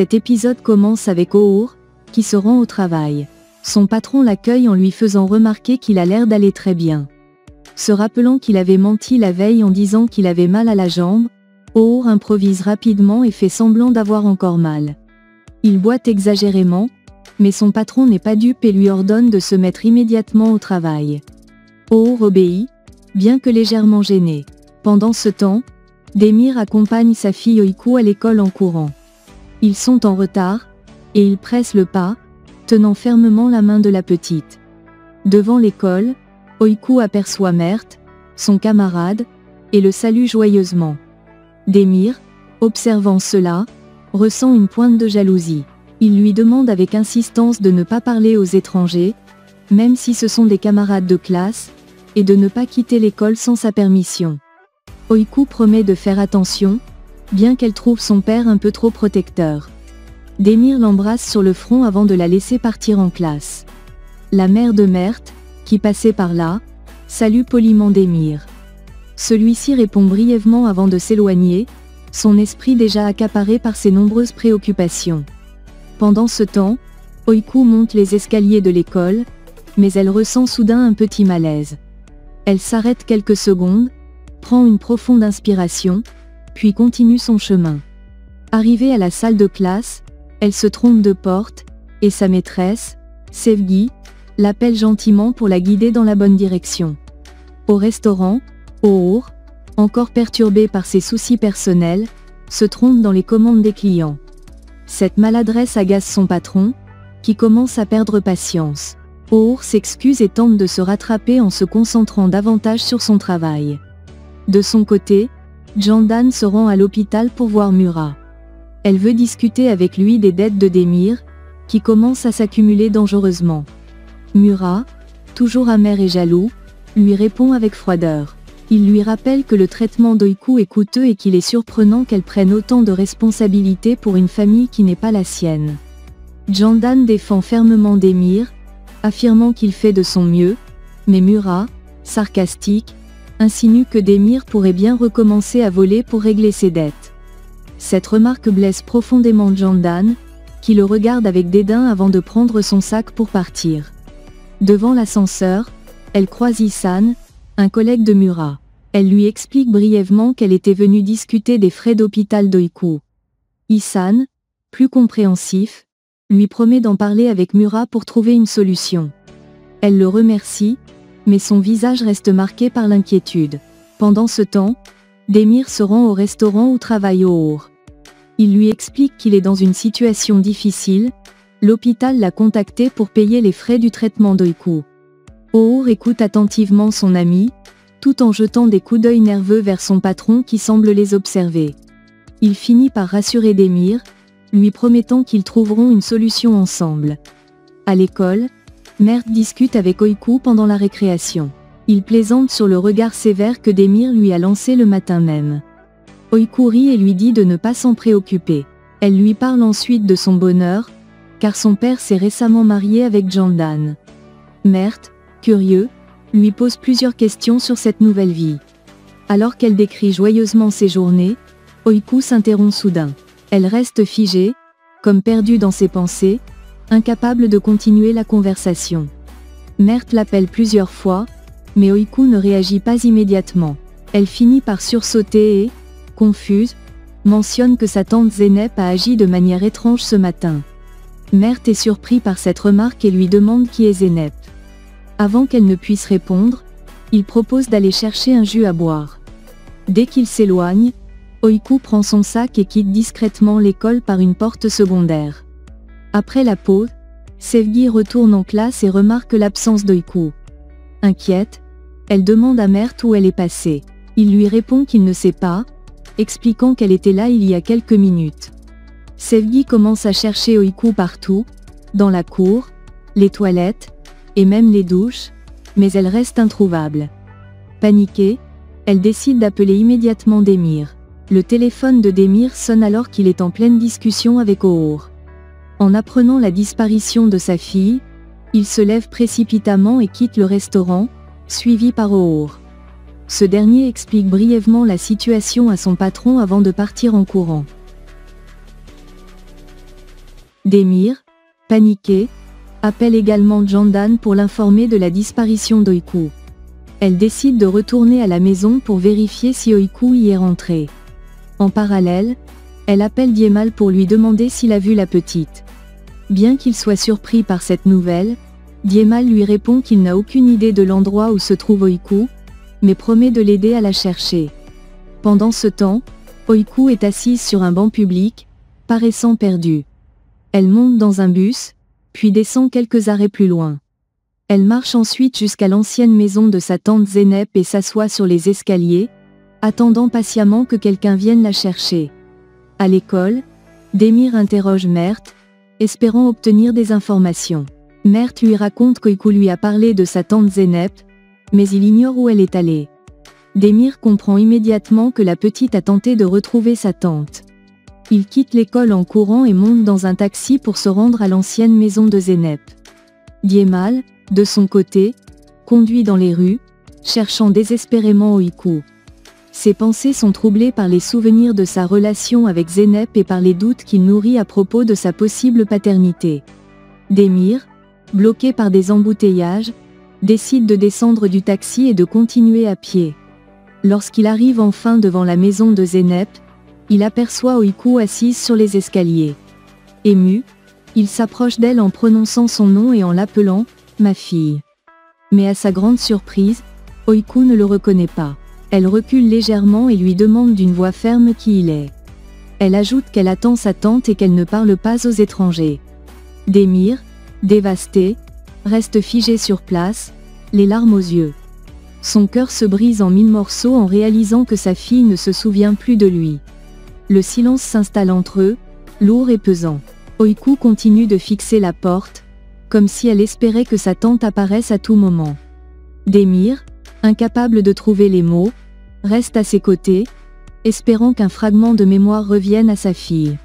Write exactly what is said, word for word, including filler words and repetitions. Cet épisode commence avec Uğur, qui se rend au travail. Son patron l'accueille en lui faisant remarquer qu'il a l'air d'aller très bien. Se rappelant qu'il avait menti la veille en disant qu'il avait mal à la jambe, Uğur improvise rapidement et fait semblant d'avoir encore mal. Il boite exagérément, mais son patron n'est pas dupe et lui ordonne de se mettre immédiatement au travail. Uğur obéit, bien que légèrement gêné. Pendant ce temps, Demir accompagne sa fille Öykü à l'école en courant. Ils sont en retard, et il presse le pas, tenant fermement la main de la petite. Devant l'école, Öykü aperçoit Mert, son camarade, et le salue joyeusement. Demir, observant cela, ressent une pointe de jalousie. Il lui demande avec insistance de ne pas parler aux étrangers, même si ce sont des camarades de classe, et de ne pas quitter l'école sans sa permission. Öykü promet de faire attention, bien qu'elle trouve son père un peu trop protecteur. Demir l'embrasse sur le front avant de la laisser partir en classe. La mère de Mert, qui passait par là, salue poliment Demir. Celui-ci répond brièvement avant de s'éloigner, son esprit déjà accaparé par ses nombreuses préoccupations. Pendant ce temps, Öykü monte les escaliers de l'école, mais elle ressent soudain un petit malaise. Elle s'arrête quelques secondes, prend une profonde inspiration, puis continue son chemin. Arrivée à la salle de classe, elle se trompe de porte, et sa maîtresse, Sevgi, l'appelle gentiment pour la guider dans la bonne direction. Au restaurant, Uğur, encore perturbé par ses soucis personnels, se trompe dans les commandes des clients. Cette maladresse agace son patron, qui commence à perdre patience. Uğur s'excuse et tente de se rattraper en se concentrant davantage sur son travail. De son côté, Jandan se rend à l'hôpital pour voir Murat. Elle veut discuter avec lui des dettes de Demir, qui commencent à s'accumuler dangereusement. Murat, toujours amer et jaloux, lui répond avec froideur. Il lui rappelle que le traitement d'Öykü est coûteux et qu'il est surprenant qu'elle prenne autant de responsabilités pour une famille qui n'est pas la sienne. Jandan défend fermement Demir, affirmant qu'il fait de son mieux, mais Murat, sarcastique, insinue que Demir pourrait bien recommencer à voler pour régler ses dettes. Cette remarque blesse profondément Jandan, qui le regarde avec dédain avant de prendre son sac pour partir. Devant l'ascenseur, elle croise Ihsan, un collègue de Murat. Elle lui explique brièvement qu'elle était venue discuter des frais d'hôpital d'Öykü. Ihsan, plus compréhensif, lui promet d'en parler avec Murat pour trouver une solution. Elle le remercie, mais son visage reste marqué par l'inquiétude. Pendant ce temps, Demir se rend au restaurant où travaille Uğur. Il lui explique qu'il est dans une situation difficile, l'hôpital l'a contacté pour payer les frais du traitement d'Öykü. Uğur écoute attentivement son ami, tout en jetant des coups d'œil nerveux vers son patron qui semble les observer. Il finit par rassurer Demir, lui promettant qu'ils trouveront une solution ensemble. À l'école, Mert discute avec Öykü pendant la récréation. Il plaisante sur le regard sévère que Demir lui a lancé le matin même. Öykü rit et lui dit de ne pas s'en préoccuper. Elle lui parle ensuite de son bonheur, car son père s'est récemment marié avec Jandan. Mert, curieux, lui pose plusieurs questions sur cette nouvelle vie. Alors qu'elle décrit joyeusement ses journées, Öykü s'interrompt soudain. Elle reste figée, comme perdue dans ses pensées, incapable de continuer la conversation. Mert l'appelle plusieurs fois, mais Öykü ne réagit pas immédiatement. Elle finit par sursauter et, confuse, mentionne que sa tante Zeynep a agi de manière étrange ce matin. Mert est surpris par cette remarque et lui demande qui est Zeynep. Avant qu'elle ne puisse répondre, il propose d'aller chercher un jus à boire. Dès qu'il s'éloigne, Öykü prend son sac et quitte discrètement l'école par une porte secondaire. Après la pause, Sevgi retourne en classe et remarque l'absence d'Öykü. Inquiète, elle demande à Mert où elle est passée. Il lui répond qu'il ne sait pas, expliquant qu'elle était là il y a quelques minutes. Sevgi commence à chercher Öykü partout, dans la cour, les toilettes, et même les douches, mais elle reste introuvable. Paniquée, elle décide d'appeler immédiatement Demir. Le téléphone de Demir sonne alors qu'il est en pleine discussion avec Uğur. En apprenant la disparition de sa fille, il se lève précipitamment et quitte le restaurant, suivi par Uğur. Ce dernier explique brièvement la situation à son patron avant de partir en courant. Demir, paniqué, appelle également Jandan pour l'informer de la disparition d'Öykü. Elle décide de retourner à la maison pour vérifier si Öykü y est rentré. En parallèle, elle appelle Diemal pour lui demander s'il a vu la petite. Bien qu'il soit surpris par cette nouvelle, Diemal lui répond qu'il n'a aucune idée de l'endroit où se trouve Öykü, mais promet de l'aider à la chercher. Pendant ce temps, Öykü est assise sur un banc public, paraissant perdue. Elle monte dans un bus, puis descend quelques arrêts plus loin. Elle marche ensuite jusqu'à l'ancienne maison de sa tante Zeynep et s'assoit sur les escaliers, attendant patiemment que quelqu'un vienne la chercher. À l'école, Demir interroge Mert, espérant obtenir des informations. Mert lui raconte qu'Öykü lui a parlé de sa tante Zeynep, mais il ignore où elle est allée. Demir comprend immédiatement que la petite a tenté de retrouver sa tante. Il quitte l'école en courant et monte dans un taxi pour se rendre à l'ancienne maison de Zeynep. Diemal, de son côté, conduit dans les rues, cherchant désespérément Öykü. Ses pensées sont troublées par les souvenirs de sa relation avec Zeynep et par les doutes qu'il nourrit à propos de sa possible paternité. Demir, bloqué par des embouteillages, décide de descendre du taxi et de continuer à pied. Lorsqu'il arrive enfin devant la maison de Zeynep, il aperçoit Öykü assise sur les escaliers. Ému, il s'approche d'elle en prononçant son nom et en l'appelant « ma fille ». Mais à sa grande surprise, Öykü ne le reconnaît pas. Elle recule légèrement et lui demande d'une voix ferme qui il est. Elle ajoute qu'elle attend sa tante et qu'elle ne parle pas aux étrangers. Demir, dévasté, reste figé sur place, les larmes aux yeux. Son cœur se brise en mille morceaux en réalisant que sa fille ne se souvient plus de lui. Le silence s'installe entre eux, lourd et pesant. Öykü continue de fixer la porte, comme si elle espérait que sa tante apparaisse à tout moment. Demir, incapable de trouver les mots, reste à ses côtés, espérant qu'un fragment de mémoire revienne à sa fille.